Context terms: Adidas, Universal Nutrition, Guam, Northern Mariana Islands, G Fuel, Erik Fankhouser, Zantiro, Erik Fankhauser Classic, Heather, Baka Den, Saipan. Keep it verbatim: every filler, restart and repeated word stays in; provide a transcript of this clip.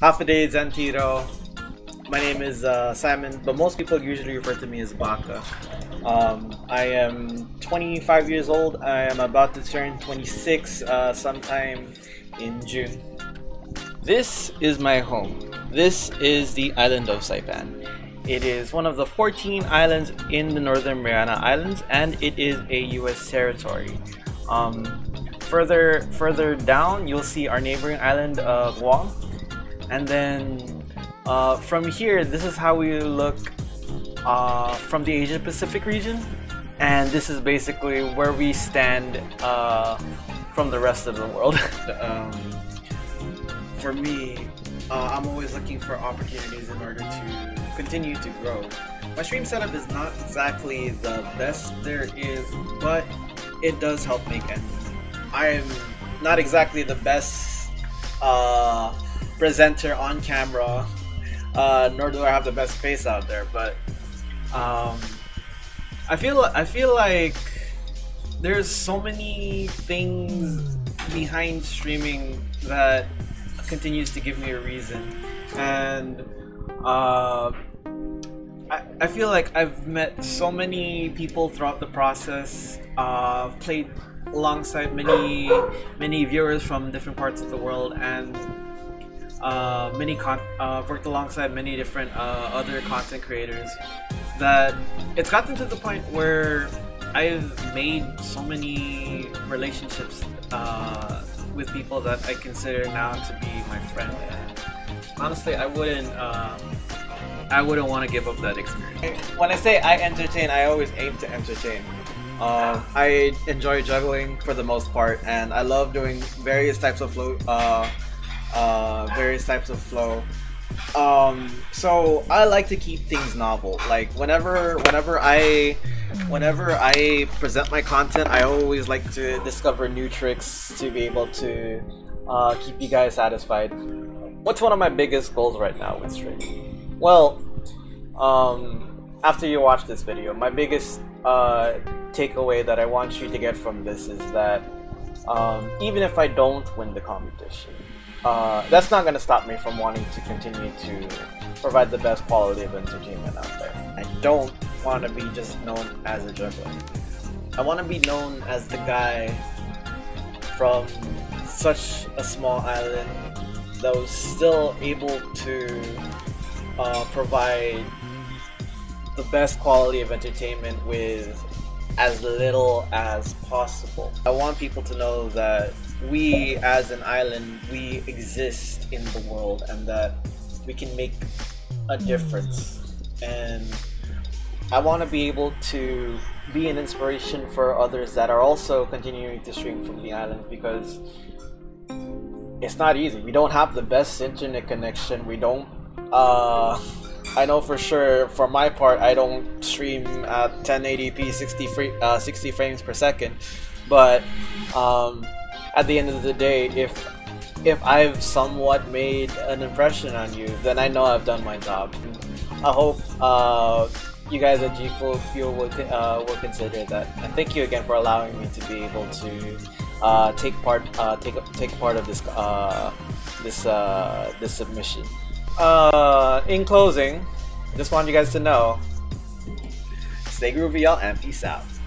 half a day at Zantiro. My name is uh, Simon, but most people usually refer to me as Baka. Um, I am twenty-five years old. I am about to turn twenty-six uh, sometime in June. This is my home. This is the island of Saipan. It is one of the fourteen islands in the Northern Mariana Islands, and it is a U S territory. Um, further, further down, you'll see our neighboring island of Guam, and then uh, from here, this is how we look uh, from the Asia Pacific region, and this is basically where we stand uh, from the rest of the world. um, For me, uh, I'm always looking for opportunities in order to continue to grow. My stream setup is not exactly the best there is, but it does help make ends. I am not exactly the best uh, presenter on camera, uh, nor do I have the best face out there. But um, I feel I feel like there's so many things behind streaming that continues to give me a reason, and uh, I, I feel like I've met so many people throughout the process. Uh, played alongside many many viewers from different parts of the world, and uh, many con uh, worked alongside many different uh, other content creators. That it's gotten to the point where I've made so many relationships uh, with people that I consider now to be my friend. And honestly, I wouldn't, um, I wouldn't want to give up that experience. When I say I entertain, I always aim to entertain. Uh, I enjoy juggling for the most part, and I love doing various types of flow, uh, uh, various types of flow. Um, so I like to keep things novel. Like whenever, whenever I. Whenever I present my content, I always like to discover new tricks to be able to uh, keep you guys satisfied. What's one of my biggest goals right now with streaming? Well, um, after you watch this video, my biggest uh, takeaway that I want you to get from this is that um, even if I don't win the competition, uh, that's not going to stop me from wanting to continue to provide the best quality of entertainment out there. I don't want to be just known as a juggler. I want to be known as the guy from such a small island that was still able to uh, provide the best quality of entertainment with as little as possible. I want people to know that we as an island, we exist in the world, and that we can make a difference. And I want to be able to be an inspiration for others that are also continuing to stream from the island, because it's not easy. We don't have the best internet connection. We don't, uh, I know for sure, for my part, I don't stream at ten eighty p, sixty, free, uh, sixty frames per second, but um, at the end of the day, if if I've somewhat made an impression on you, then I know I've done my job. I hope uh, you guys at G Fuel will, uh, will consider that. And thank you again for allowing me to be able to uh, take part uh, take take part of this uh, this uh, this submission. Uh, in closing, I just want you guys to know, stay groovy, y'all, and peace out.